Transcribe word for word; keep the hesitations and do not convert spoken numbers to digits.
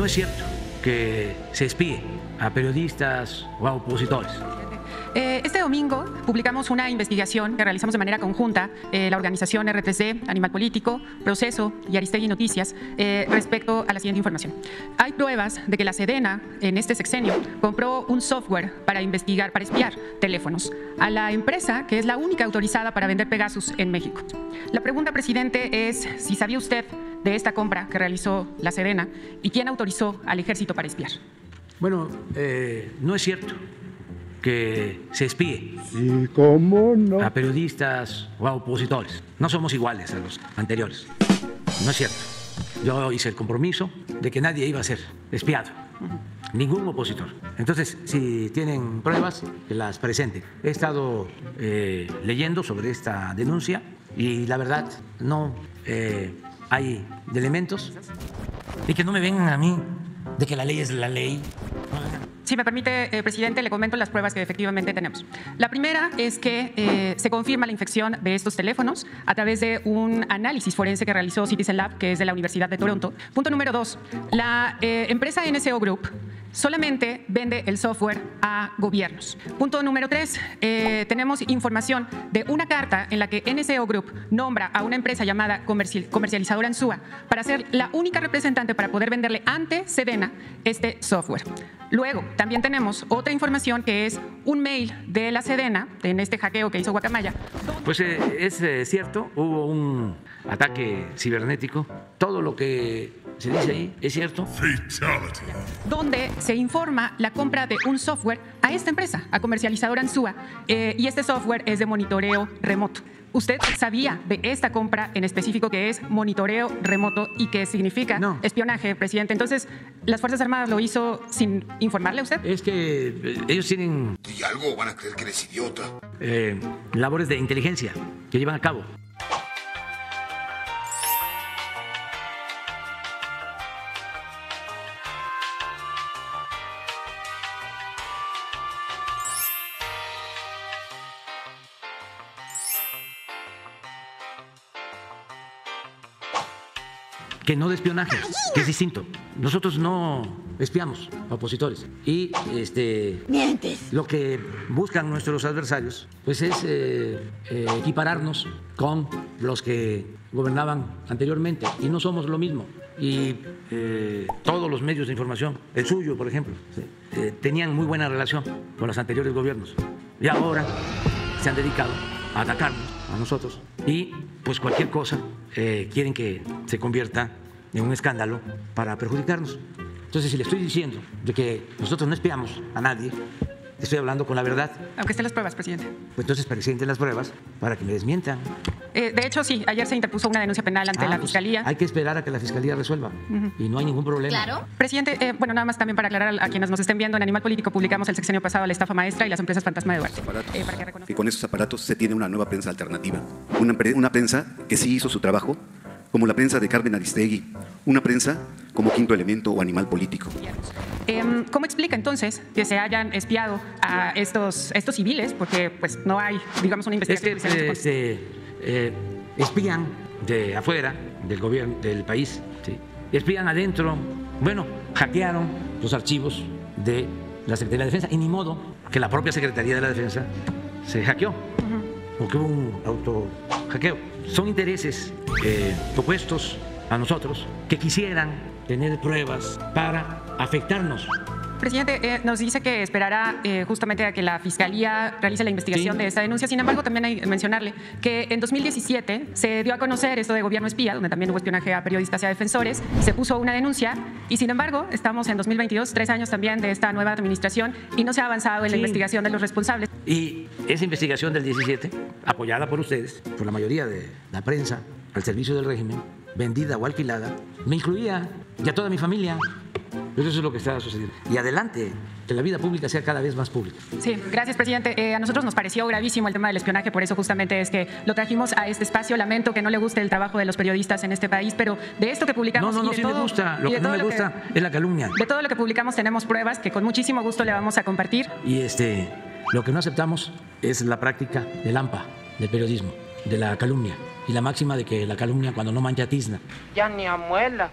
no es cierto que se espíe a periodistas o a opositores. Eh, este domingo publicamos una investigación que realizamos de manera conjunta eh, la organización R tres D, Animal Político, Proceso y Aristegui Noticias eh, respecto a la siguiente información. Hay pruebas de que la Sedena en este sexenio compró un software para investigar, para espiar teléfonos a la empresa que es la única autorizada para vender Pegasus en México. La pregunta, presidente, es si sabía usted de esta compra que realizó la Sedena y quién autorizó al ejército para espiar. Bueno, eh, no es cierto que se espíe sí, ¿cómo no? a periodistas o a opositores. No somos iguales a los anteriores. No es cierto. Yo hice el compromiso de que nadie iba a ser espiado, ningún opositor. Entonces, si tienen pruebas, que las presenten. He estado eh, leyendo sobre esta denuncia y la verdad no eh, hay elementos. Y que no me vengan a mí de que la ley es la ley. Si me permite, eh, presidente, le comento las pruebas que efectivamente tenemos. La primera es que eh, se confirma la infección de estos teléfonos a través de un análisis forense que realizó Citizen Lab, que es de la Universidad de Toronto. Punto número dos, la eh, empresa N S O Group solamente vende el software a gobiernos. Punto número tres, eh, tenemos información de una carta en la que N S O Group nombra a una empresa llamada Comerci- Comercializadora Antsua para ser la única representante para poder venderle ante Sedena este software. Luego, también tenemos otra información que es un mail de la Sedena, en este hackeo que hizo Guacamaya. Pues eh, es eh, cierto, hubo un ataque cibernético. Todo lo que se dice ahí es cierto. Fatality. Donde se informa la compra de un software a esta empresa, a Comercializadora Antsua, eh, y este software es de monitoreo remoto. ¿Usted sabía de esta compra en específico que es monitoreo remoto y que significa no. espionaje, presidente? Entonces, ¿las Fuerzas Armadas lo hizo sin informarle a usted? Es que eh, ellos tienen... ¿Y algo? ¿Van a creer que eres idiota? Eh, labores de inteligencia que llevan a cabo. Que no de espionaje, que es distinto. Nosotros no espiamos a opositores. Y este, mientes. Lo que buscan nuestros adversarios pues es eh, eh, equipararnos con los que gobernaban anteriormente. Y no somos lo mismo. Y eh, todos los medios de información, el suyo, por ejemplo, eh, tenían muy buena relación con los anteriores gobiernos. Y ahora se han dedicado a atacarnos a nosotros. Y pues cualquier cosa eh, quieren que se convierta en un escándalo para perjudicarnos. Entonces, si le estoy diciendo de que nosotros no espiamos a nadie, estoy hablando con la verdad. Aunque estén las pruebas, presidente. Pues entonces presenten las pruebas para que me desmientan. Eh, de hecho, sí, ayer se interpuso una denuncia penal ante ah, la pues Fiscalía. Hay que esperar a que la Fiscalía resuelva uh-huh. y no hay ningún problema. Claro. Presidente, eh, bueno, nada más también para aclarar a quienes nos estén viendo, en Animal Político publicamos el sexenio pasado la estafa maestra y las empresas fantasma de Duarte. Eh, para que reconozcan. Y con esos aparatos se tiene una nueva prensa alternativa. Una, pre una prensa que sí hizo su trabajo, como la prensa de Carmen Aristegui, una prensa como Quinto Elemento o Animal Político. ¿Cómo explica entonces que se hayan espiado a estos, estos civiles? Porque pues no hay, digamos, una investigación. Es que, este, eh, espían de afuera del gobierno del país, ¿sí? Espían adentro, bueno, hackearon los archivos de la Secretaría de la Defensa y ni modo que la propia Secretaría de la Defensa se hackeó, uh-huh. porque hubo un autohackeo. Son intereses eh, opuestos a nosotros que quisieran tener pruebas para afectarnos. Presidente, eh, nos dice que esperará eh, justamente a que la Fiscalía realice la investigación sí. de esta denuncia. Sin embargo, también hay que mencionarle que en dos mil diecisiete se dio a conocer esto de gobierno espía, donde también hubo espionaje a periodistas y a defensores. Se puso una denuncia y, sin embargo, estamos en dos mil veintidós, tres años también de esta nueva administración y no se ha avanzado en sí. la investigación de los responsables. Y esa investigación del diecisiete, apoyada por ustedes, por la mayoría de la prensa, al servicio del régimen, vendida o alquilada, me incluía y a toda mi familia. Pero eso es lo que está sucediendo. Y adelante, que la vida pública sea cada vez más pública. Sí, gracias, presidente. Eh, a nosotros nos pareció gravísimo el tema del espionaje, por eso justamente es que lo trajimos a este espacio. Lamento que no le guste el trabajo de los periodistas en este país, pero de esto que publicamos... No, no, no, sí todo, me gusta. Lo que no me gusta que, es la calumnia. De todo lo que publicamos tenemos pruebas que con muchísimo gusto le vamos a compartir. Y este, lo que no aceptamos es la práctica del AMPA, del periodismo, de la calumnia. Y la máxima de que la calumnia cuando no mancha tizna. Ya ni amuela.